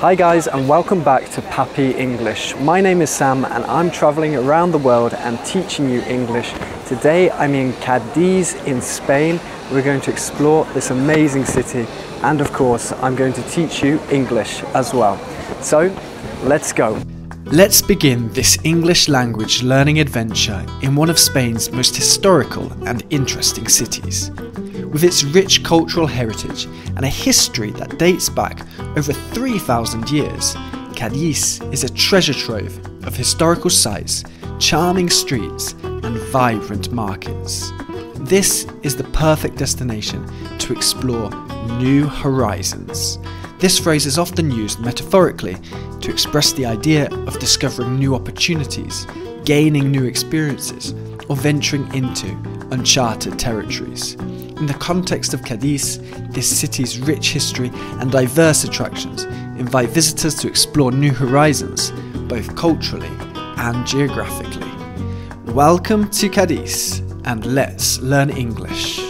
Hi guys and welcome back to Papi English. My name is Sam and I'm traveling around the world and teaching you English. Today I'm in Cadiz in Spain. We're going to explore this amazing city and of course I'm going to teach you English as well. So let's go. Let's begin this English language learning adventure in one of Spain's most historical and interesting cities. With its rich cultural heritage and a history that dates back over 3,000 years, Cadiz is a treasure trove of historical sites, charming streets, and vibrant markets. This is the perfect destination to explore new horizons. This phrase is often used metaphorically to express the idea of discovering new opportunities, gaining new experiences, or venturing into uncharted territories. In the context of Cadiz, this city's rich history and diverse attractions invite visitors to explore new horizons, both culturally and geographically. Welcome to Cadiz, and let's learn English.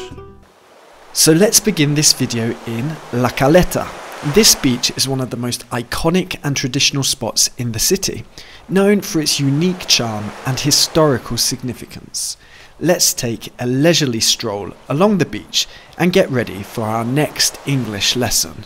So let's begin this video in La Caleta. This beach is one of the most iconic and traditional spots in the city, known for its unique charm and historical significance. Let's take a leisurely stroll along the beach and get ready for our next English lesson.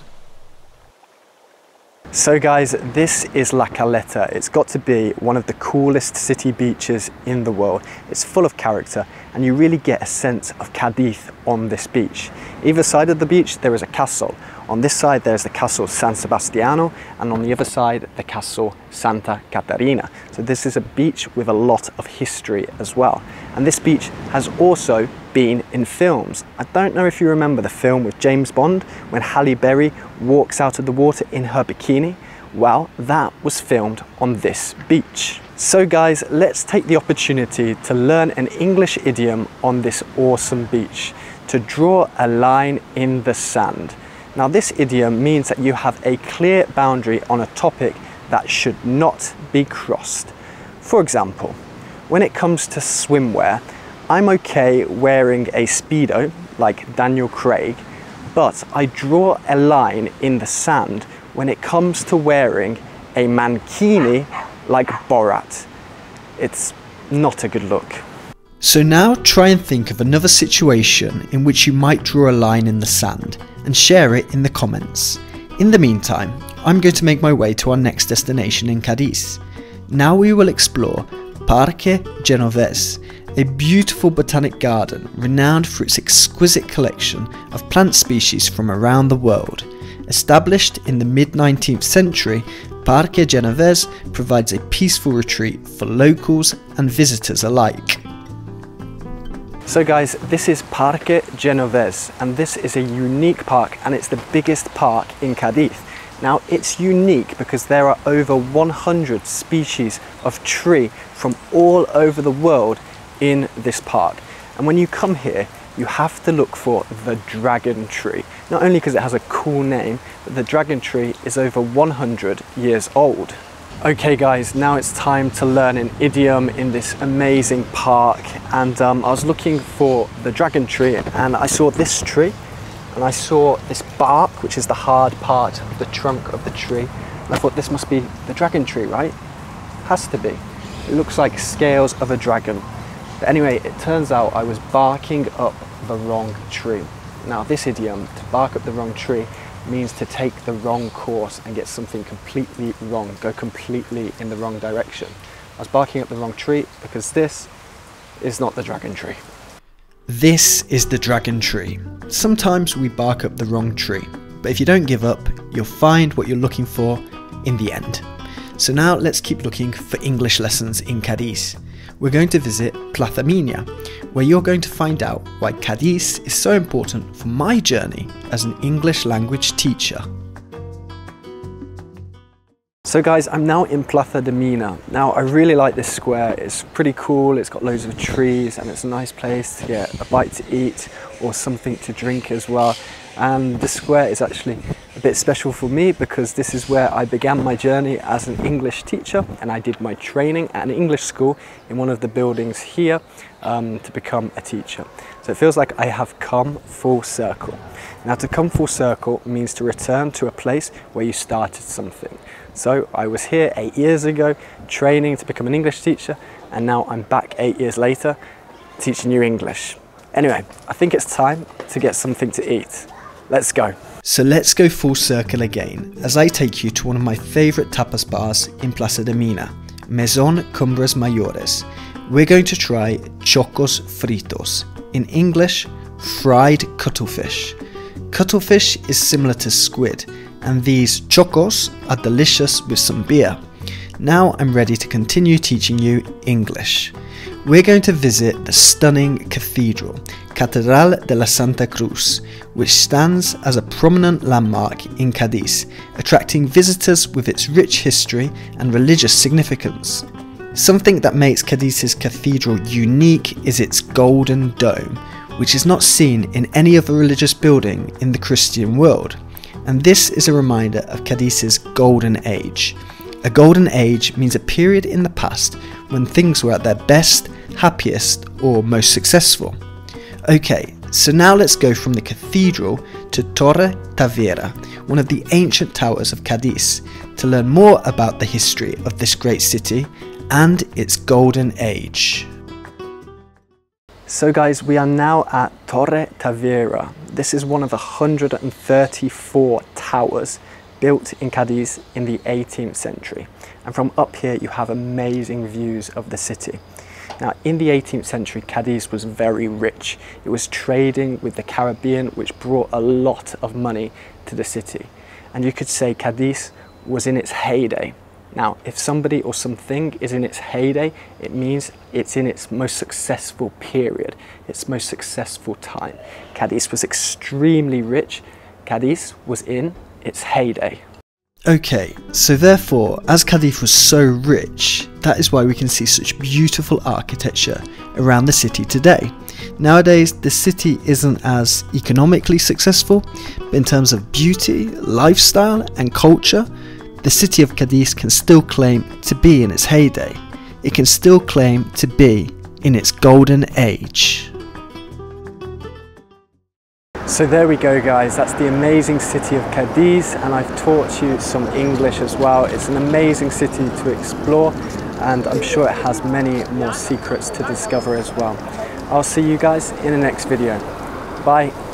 So guys, this is La Caleta. It's got to be one of the coolest city beaches in the world. It's full of character and you really get a sense of Cadiz on this beach. Either side of the beach there is a castle. On this side there's the castle San Sebastiano and on the other side the castle Santa Catarina. So this is a beach with a lot of history as well. And this beach has also been in films. I don't know if you remember the film with James Bond when Halle Berry walks out of the water in her bikini. Well, that was filmed on this beach. So guys, let's take the opportunity to learn an English idiom on this awesome beach, to draw a line in the sand. Now this idiom means that you have a clear boundary on a topic that should not be crossed. For example, when it comes to swimwear, I'm okay wearing a Speedo, like Daniel Craig, but I draw a line in the sand when it comes to wearing a mankini like Borat. It's not a good look. So now try and think of another situation in which you might draw a line in the sand and share it in the comments. In the meantime, I'm going to make my way to our next destination in Cadiz. Now we will explore Parque Genovés, a beautiful botanic garden renowned for its exquisite collection of plant species from around the world. Established in the mid-19th century, Parque Genovés provides a peaceful retreat for locals and visitors alike. So guys, this is Parque Genovés and this is a unique park and it's the biggest park in Cadiz. Now it's unique because there are over 100 species of tree from all over the world in this park, and when you come here you have to look for the dragon tree, not only because it has a cool name, but the dragon tree is over 100 years old. Okay guys, now it's time to learn an idiom in this amazing park, and I was looking for the dragon tree and I saw this tree and I saw this bark, which is the hard part of the trunk of the tree, and I thought this must be the dragon tree, right? Has to be. It looks like scales of a dragon. But anyway, it turns out I was barking up the wrong tree. Now this idiom, to bark up the wrong tree, means to take the wrong course and get something completely wrong, go completely in the wrong direction. I was barking up the wrong tree because this is not the dragon tree. This is the dragon tree. Sometimes we bark up the wrong tree, but if you don't give up, you'll find what you're looking for in the end. So now let's keep looking for English lessons in Cadiz. We're going to visit Plaza de Mina, where you're going to find out why Cadiz is so important for my journey as an English language teacher. So guys, I'm now in Plaza de Mina. Now I really like this square, it's pretty cool, it's got loads of trees and it's a nice place to get a bite to eat or something to drink as well. And this square is actually a a bit special for me because this is where I began my journey as an English teacher, and I did my training at an English school in one of the buildings here to become a teacher. So it feels like I have come full circle. Now, to come full circle means to return to a place where you started something. So I was here 8 years ago training to become an English teacher, and now I'm back 8 years later teaching you English. Anyway, I think it's time to get something to eat. Let's go. So let's go full circle again, as I take you to one of my favourite tapas bars in Plaza de Mina, Maison Cumbras Mayores. We're going to try chocos fritos, in English, fried cuttlefish. Cuttlefish is similar to squid, and these chocos are delicious with some beer. Now I'm ready to continue teaching you English. We're going to visit the stunning cathedral, Catedral de la Santa Cruz, which stands as a prominent landmark in Cadiz, attracting visitors with its rich history and religious significance. Something that makes Cadiz's cathedral unique is its golden dome, which is not seen in any other religious building in the Christian world. And this is a reminder of Cadiz's golden age. A golden age means a period in the past when things were at their best, happiest, or most successful. Okay, so now let's go from the cathedral to Torre Tavira, one of the ancient towers of Cadiz, to learn more about the history of this great city and its golden age. So guys, we are now at Torre Tavira. This is one of the 134 towers built in Cadiz in the 18th century. And from up here, you have amazing views of the city. Now, in the 18th century, Cadiz was very rich. It was trading with the Caribbean, which brought a lot of money to the city. And you could say Cadiz was in its heyday. Now, if somebody or something is in its heyday, it means it's in its most successful period, its most successful time. Cadiz was extremely rich. Cadiz was in its heyday. Okay, so therefore, as Cadiz was so rich, that is why we can see such beautiful architecture around the city today. Nowadays, the city isn't as economically successful, but in terms of beauty, lifestyle, and culture, the city of Cadiz can still claim to be in its heyday. It can still claim to be in its golden age. So there we go guys, that's the amazing city of Cadiz, and I've taught you some English as well. It's an amazing city to explore, and I'm sure it has many more secrets to discover as well. I'll see you guys in the next video. Bye.